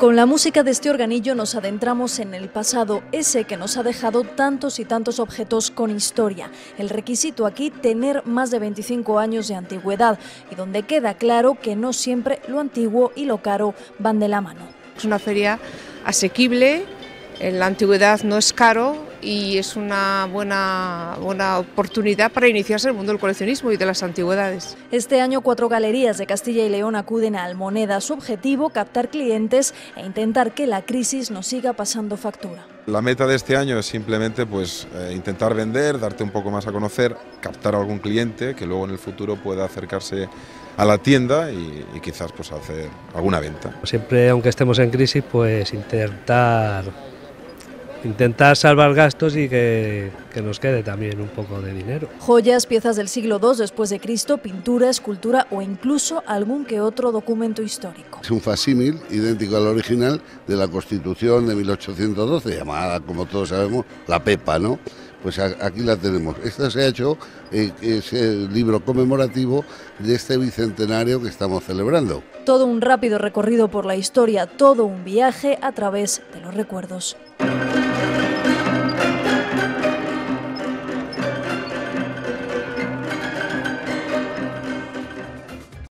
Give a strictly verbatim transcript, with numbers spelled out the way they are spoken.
Con la música de este organillo nos adentramos en el pasado, ese que nos ha dejado tantos y tantos objetos con historia. El requisito aquí, tener más de veinticinco años de antigüedad, y donde queda claro que no siempre lo antiguo y lo caro van de la mano. Es una feria asequible, en la antigüedad no es caro y es una buena, buena oportunidad para iniciarse en el mundo del coleccionismo y de las antigüedades. Este año cuatro galerías de Castilla y León acuden a Almoneda. Su objetivo, captar clientes e intentar que la crisis no siga pasando factura. La meta de este año es simplemente pues, eh, intentar vender, darte un poco más a conocer, captar a algún cliente que luego en el futuro pueda acercarse a la tienda y, y quizás pues, hacer alguna venta. Siempre, aunque estemos en crisis, pues intentar... Intentar salvar gastos y que, que nos quede también un poco de dinero. Joyas, piezas del siglo segundo después de Cristo, pintura, escultura o incluso algún que otro documento histórico. Es un facsímil idéntico al original de la Constitución de mil ochocientos doce, llamada, como todos sabemos, la Pepa, ¿no? Pues aquí la tenemos. Esta se ha hecho, eh, es el libro conmemorativo de este bicentenario que estamos celebrando. Todo un rápido recorrido por la historia, todo un viaje a través de los recuerdos.